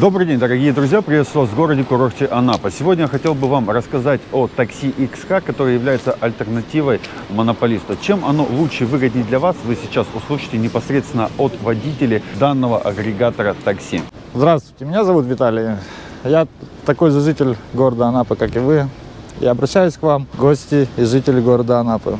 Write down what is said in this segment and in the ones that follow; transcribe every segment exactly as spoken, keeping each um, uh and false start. Добрый день, дорогие друзья! Приветствую вас в городе-курорте Анапа. Сегодня я хотел бы вам рассказать о такси X-Car, которое является альтернативой монополиста. Чем оно лучше и выгоднее для вас, вы сейчас услышите непосредственно от водителей данного агрегатора такси. Здравствуйте, меня зовут Виталий. Я такой же житель города Анапы, как и вы. Я обращаюсь к вам, гости и жители города Анапы.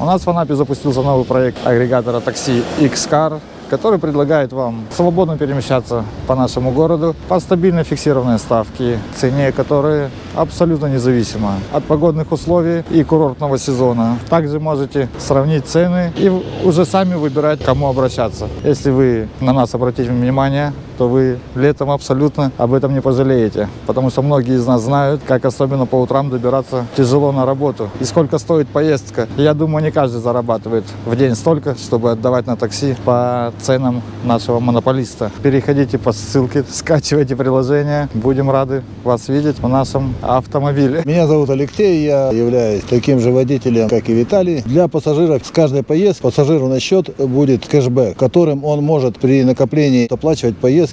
У нас в Анапе запустился новый проект агрегатора такси X-Car, который предлагает вам свободно перемещаться по нашему городу по стабильной фиксированной ставке, цене которой абсолютно независимо от погодных условий и курортного сезона. Также можете сравнить цены и уже сами выбирать, к кому обращаться. Если вы на нас обратите внимание, то вы летом абсолютно об этом не пожалеете, потому что многие из нас знают, как особенно по утрам добираться тяжело на работу и сколько стоит поездка. Я думаю, не каждый зарабатывает в день столько, чтобы отдавать на такси по ценам нашего монополиста. Переходите по ссылке, скачивайте приложение. Будем рады вас видеть в нашем автомобиле. Меня зовут Алексей, я являюсь таким же водителем, как и Виталий. Для пассажиров с каждой поездки пассажиру на счет будет кэшбэк, которым он может при накоплении оплачивать поездки.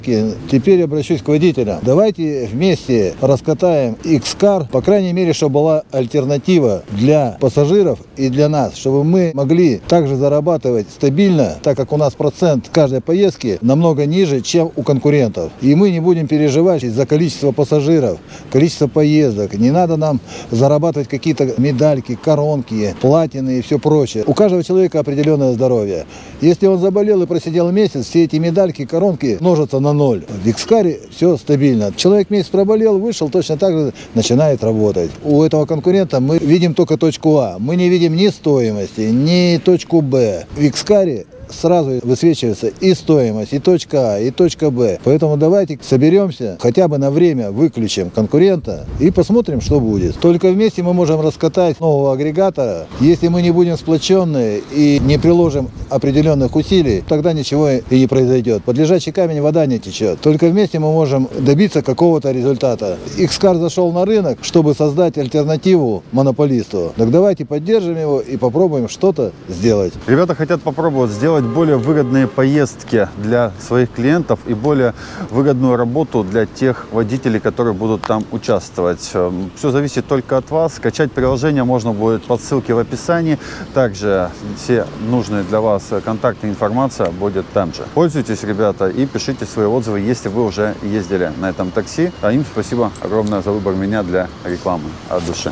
Теперь обращусь к водителям. Давайте вместе раскатаем X-Car, по крайней мере, чтобы была альтернатива для пассажиров и для нас, чтобы мы могли также зарабатывать стабильно, так как у нас процент каждой поездки намного ниже, чем у конкурентов. И мы не будем переживать за количество пассажиров, количество поездок. Не надо нам зарабатывать какие-то медальки, коронки, платины и все прочее. У каждого человека определенное здоровье. Если он заболел и просидел месяц, все эти медальки, коронки множатся на ноль. В X-Car все стабильно. Человек месяц проболел, вышел, точно так же начинает работать. У этого конкурента мы видим только точку А. Мы не видим ни стоимости, ни точку Б. В X-Car сразу высвечивается и стоимость, и точка А, и точка Б. Поэтому давайте соберемся, хотя бы на время выключим конкурента и посмотрим, что будет. Только вместе мы можем раскатать нового агрегатора. Если мы не будем сплоченные и не приложим определенных усилий, тогда ничего и не произойдет. Под лежачий камень вода не течет. Только вместе мы можем добиться какого-то результата. X-Car зашел на рынок, чтобы создать альтернативу монополисту. Так давайте поддержим его и попробуем что-то сделать. Ребята хотят попробовать сделать более выгодные поездки для своих клиентов и более выгодную работу для тех водителей, которые будут там участвовать. Все зависит только от вас. Скачать приложение можно будет по ссылке в описании. Также все нужные для вас контактная информация будет там же. Пользуйтесь, ребята, и пишите свои отзывы, если вы уже ездили на этом такси. А им спасибо огромное за выбор меня для рекламы от души.